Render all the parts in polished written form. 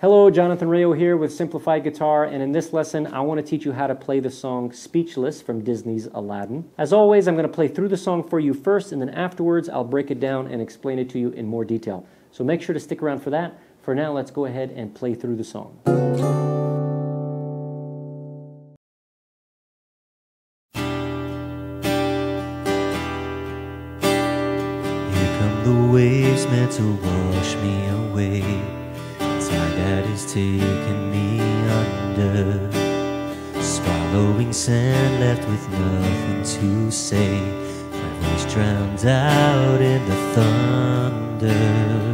Hello, Jonathan Reaux here with Simplified Guitar, and in this lesson I want to teach you how to play the song Speechless from Disney's Aladdin. As always, I'm going to play through the song for you first, and then afterwards I'll break it down and explain it to you in more detail. So make sure to stick around for that. For now, let's go ahead and play through the song. The waves meant to wash me away. It's my daddy's taking me under. Swallowing sand, left with nothing to say. My voice drowned out in the thunder.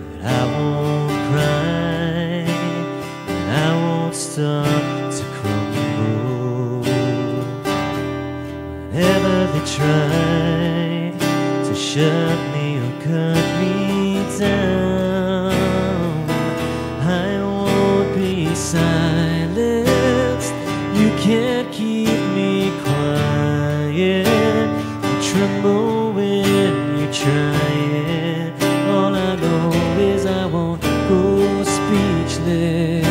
But I won't cry, and I won't stop to crumble. Whenever they try to shut me or cut me down, I won't be silenced. You can't keep me quiet. I tremble when you try it. All I know is I won't go speechless.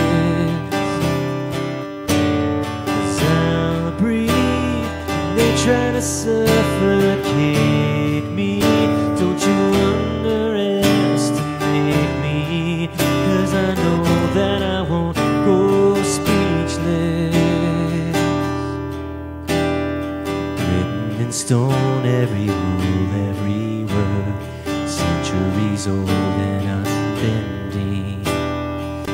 'Cause I'll breathe and they try to suffocate. Don't you underestimate me, 'cause I know that I won't go speechless. Written in stone, every rule, every word, centuries old and unbending.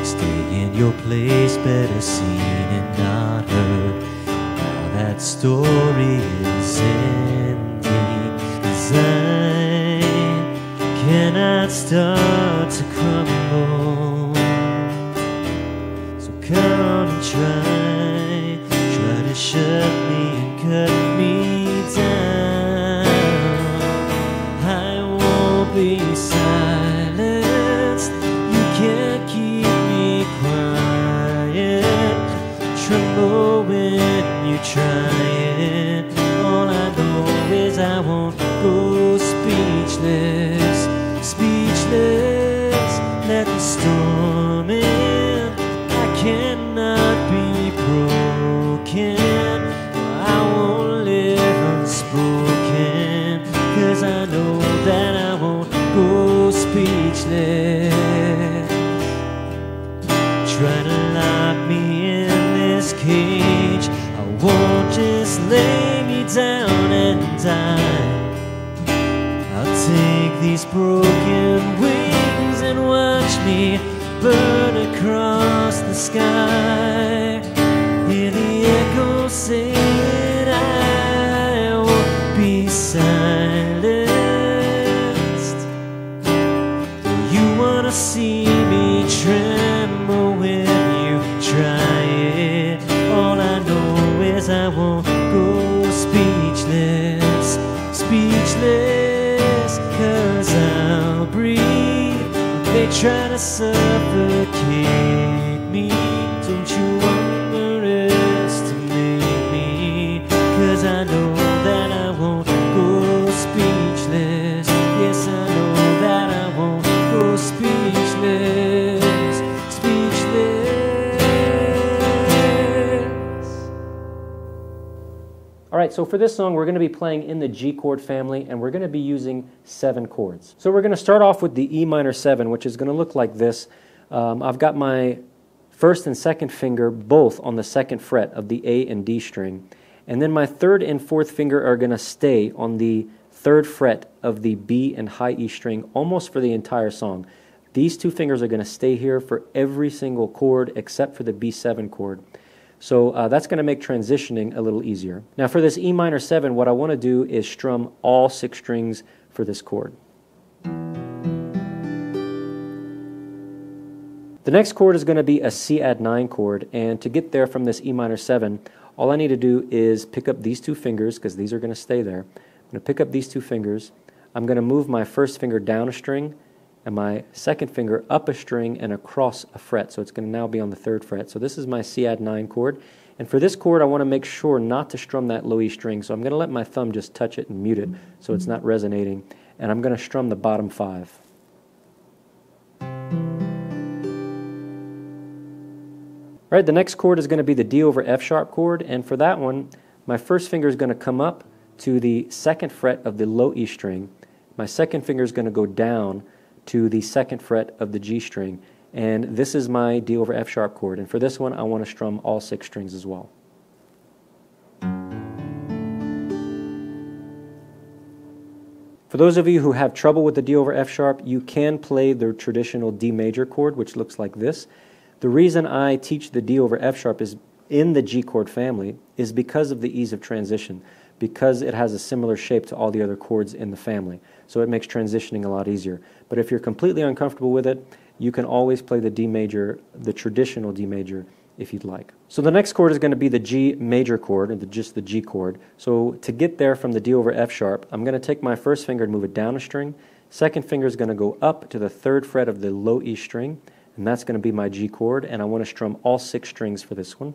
Stay in your place, better seen and not heard. Now that story is ending. 'Cause I cannot start to crumble. So come and try to shut me and cut me down. I won't be silenced. You can't keep me quiet. Tremble when you try it. All I know is I won't go speechless, speechless. Let the storm in. I cannot be broken. I won't live unspoken, 'cause I know that I won't go speechless. Try to lock me in this cage. I won't just lay me down and die. Take these broken wings and watch me burn across the sky. Hear the echo saying I won't be silenced. Do you wanna see me tremble when you try it? All I know is I won't go speechless, speechless. 'Cause I'll breathe when they try to suffocate me. Don't you underestimate me, 'cause I know that I won't go speechless. Yes, I know that I won't go speechless, speechless. All right, so for this song we're going to be playing in the G chord family, and we're going to be using 7 chords. So we're going to start off with the E minor 7, which is going to look like this. I've got my first and second finger both on the second fret of the A and D string, and then my third and fourth finger are going to stay on the third fret of the B and high E string almost for the entire song. These two fingers are going to stay here for every single chord except for the B7 chord. So that's going to make transitioning a little easier. Now for this E minor 7, what I want to do is strum all 6 strings for this chord. The next chord is going to be a C add 9 chord, and to get there from this E minor 7, all I need to do is pick up these two fingers, because these are going to stay there. I'm going to pick up these two fingers. I'm going to move my first finger down a string and my second finger up a string and across a fret, so it's going to now be on the third fret. So this is my C add 9 chord, and for this chord I want to make sure not to strum that low E string, so I'm going to let my thumb just touch it and mute it so it's not resonating, and I'm going to strum the bottom 5. All right, the next chord is going to be the D over F sharp chord, and for that one, my first finger is going to come up to the second fret of the low E string. My second finger is going to go down to the second fret of the G string, and this is my D over F sharp chord, and for this one I want to strum all 6 strings as well. For those of you who have trouble with the D over F sharp, you can play the traditional D major chord, which looks like this. The reason I teach the D over F sharp is in the G chord family is because of the ease of transition, because it has a similar shape to all the other chords in the family. So it makes transitioning a lot easier. But if you're completely uncomfortable with it, you can always play the D major, the traditional D major, if you'd like. So the next chord is going to be the G major chord, and just the G chord. So to get there from the D over F sharp, I'm going to take my first finger and move it down a string. Second finger is going to go up to the third fret of the low E string, and that's going to be my G chord, and I want to strum all 6 strings for this one.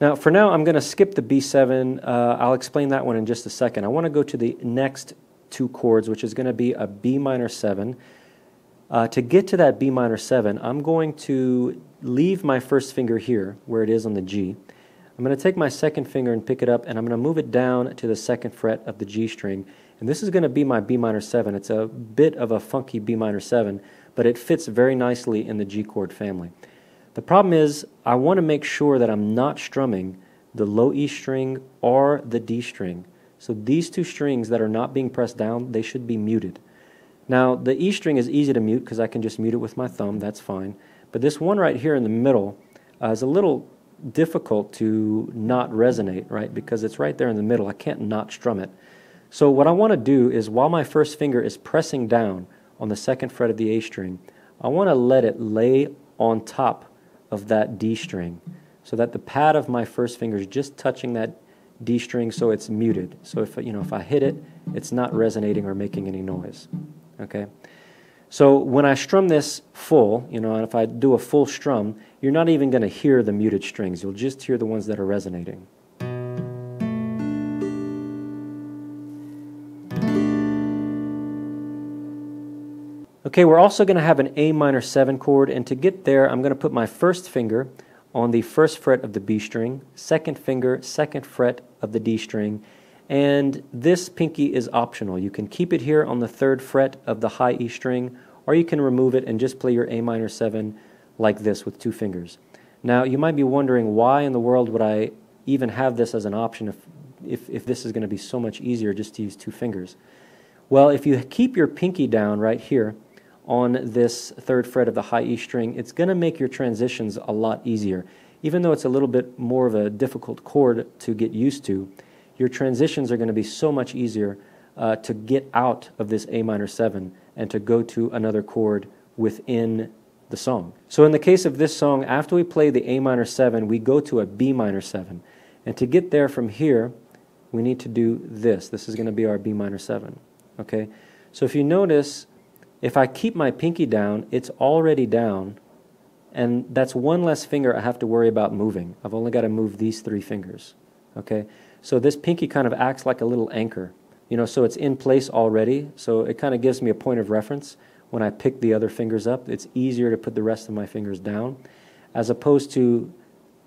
Now, for now, I'm going to skip the B7. I'll explain that one in just a second. I want to go to the next 2 chords, which is going to be a B minor 7. To get to that B minor 7, I'm going to leave my first finger here, where it is on the G. I'm going to take my second finger and pick it up, and I'm going to move it down to the second fret of the G string. And this is going to be my B minor 7. It's a bit of a funky B minor 7, but it fits very nicely in the G chord family. The problem is, I want to make sure that I'm not strumming the low E string or the D string. So these 2 strings that are not being pressed down, they should be muted. Now, the E string is easy to mute because I can just mute it with my thumb, that's fine. But this one right here in the middle is a little difficult to not resonate, right? Because it's right there in the middle. I can't not strum it. So what I want to do is, while my first finger is pressing down on the second fret of the A string, I want to let it lay on top of that D string so that the pad of my first finger is just touching that D string, so it's muted. So if, you know, if I hit it, it's not resonating or making any noise. Okay, so when I strum this full, you know, and if I do a full strum, you're not even going to hear the muted strings. You'll just hear the ones that are resonating. Okay, we're also going to have an A minor 7 chord, and to get there, I'm going to put my first finger on the first fret of the B string, second finger, second fret of the D string, and this pinky is optional. You can keep it here on the third fret of the high E string, or you can remove it and just play your A minor 7 like this with 2 fingers. Now, you might be wondering, why in the world would I even have this as an option if this is going to be so much easier just to use 2 fingers? Well, if you keep your pinky down right here on this third fret of the high E string, it's going to make your transitions a lot easier. Even though it's a little bit more of a difficult chord to get used to, your transitions are going to be so much easier to get out of this A minor 7 and to go to another chord within the song. So in the case of this song, after we play the A minor 7, we go to a B minor 7. And to get there from here, we need to do this. This is going to be our B minor 7. Okay? So if you notice, if I keep my pinky down, it's already down, and that's one less finger I have to worry about moving. I've only got to move these 3 fingers. Okay? So this pinky kind of acts like a little anchor, you know, so it's in place already, so it kind of gives me a point of reference. When I pick the other fingers up, it's easier to put the rest of my fingers down, as opposed to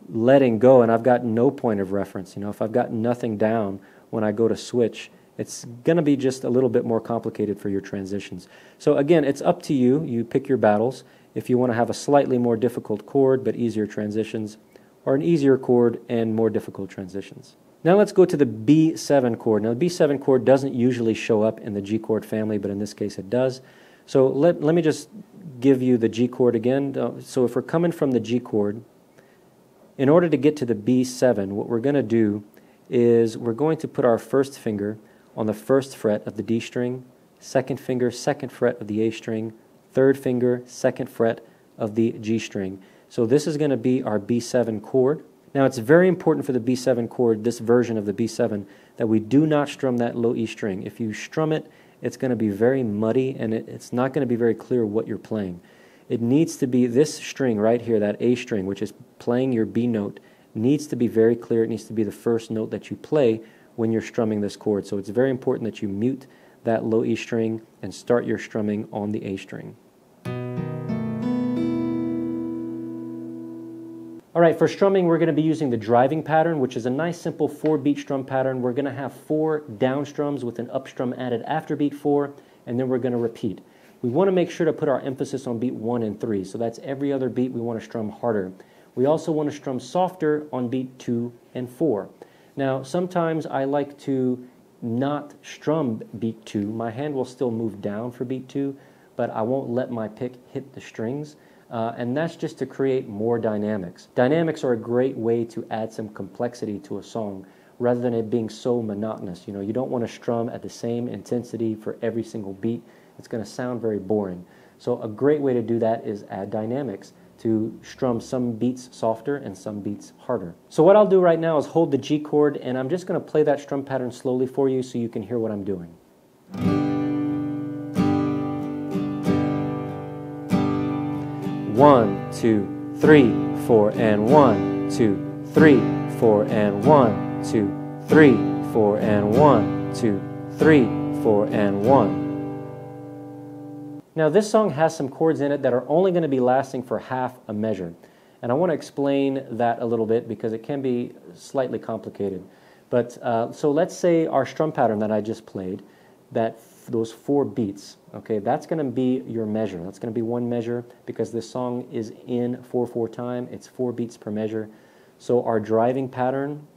letting go, and I've got no point of reference. You know, if I've got nothing down when I go to switch, it's going to be just a little bit more complicated for your transitions. So again, it's up to you. You pick your battles. If you want to have a slightly more difficult chord but easier transitions, or an easier chord and more difficult transitions. Now let's go to the B7 chord. Now the B7 chord doesn't usually show up in the G chord family, but in this case it does. So let me just give you the G chord again. So if we're coming from the G chord, in order to get to the B7, what we're going to do is we're going to put our first finger on the first fret of the D string, second finger, second fret of the A string, third finger, second fret of the G string. So this is going to be our B7 chord. Now, it's very important for the B7 chord, this version of the B7, that we do not strum that low E string. If you strum it, it's going to be very muddy, and it's not going to be very clear what you're playing. It needs to be this string right here, that A string, which is playing your B note, needs to be very clear. It needs to be the first note that you play when you're strumming this chord. So it's very important that you mute that low E string and start your strumming on the A string. All right, for strumming, we're going to be using the driving pattern, which is a nice, simple 4-beat strum pattern. We're going to have 4 down strums with an up strum added after beat 4, and then we're going to repeat. We want to make sure to put our emphasis on beat 1 and 3, so that's every other beat we want to strum harder. We also want to strum softer on beat 2 and 4. Now, sometimes I like to not strum beat 2. My hand will still move down for beat 2, but I won't let my pick hit the strings. And that's just to create more dynamics. Dynamics are a great way to add some complexity to a song rather than it being so monotonous. You know, you don't want to strum at the same intensity for every single beat. It's going to sound very boring. So a great way to do that is add dynamics to strum some beats softer and some beats harder. So what I'll do right now is hold the G chord, and I'm just going to play that strum pattern slowly for you so you can hear what I'm doing. One, two, 3, 4, and 1, 2, 3, 4, and 1, 2, 3, 4, and 1, 2, 3, 4, and 1. Now this song has some chords in it that are only going to be lasting for half a measure. And I want to explain that a little bit because it can be slightly complicated. But so let's say our strum pattern that I just played, that those 4 beats, okay, that's going to be your measure. That's going to be one measure because this song is in 4/4 time. It's 4 beats per measure. So our driving pattern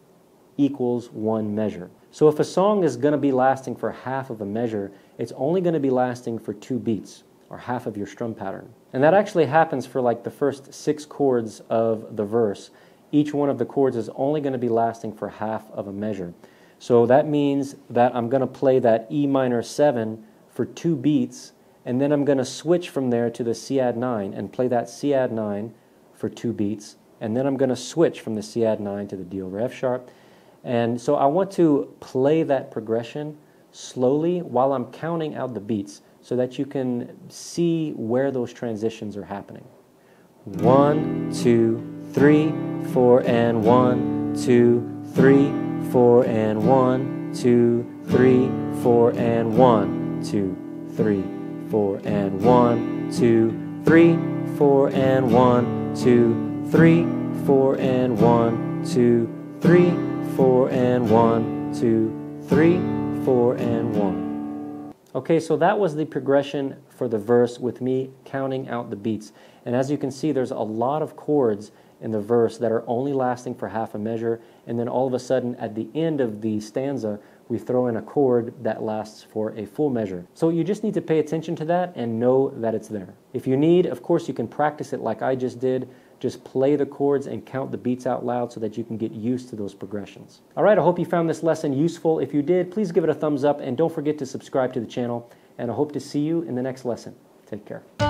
equals one measure. So if a song is going to be lasting for half of a measure, it's only going to be lasting for 2 beats or half of your strum pattern. And that actually happens for like the first 6 chords of the verse. Each one of the chords is only going to be lasting for half of a measure. So that means that I'm going to play that E minor 7 for 2 beats, and then I'm going to switch from there to the C add 9 and play that C add 9 for 2 beats, and then I'm going to switch from the C add 9 to the D over F sharp. And so I want to play that progression slowly while I'm counting out the beats so that you can see where those transitions are happening. 1, 2, 3, 4, and 1, 2, 3. 4 and 1, 2, 3, 4 and 1, 2, 3, 4 and 1, 2, 3, 4 and 1, 2, 3, 4 and 1, 2, 3, 4 and 1, 2, 3, 4 and 1. Okay, so that was the progression for the verse with me counting out the beats. And as you can see, there's a lot of chords in the verse that are only lasting for half a measure, and then all of a sudden at the end of the stanza we throw in a chord that lasts for a full measure. So you just need to pay attention to that and know that it's there. If you need, of course, you can practice it like I just did. Just play the chords and count the beats out loud so that you can get used to those progressions. All right, I hope you found this lesson useful. If you did, please give it a thumbs up and don't forget to subscribe to the channel, and I hope to see you in the next lesson. Take care.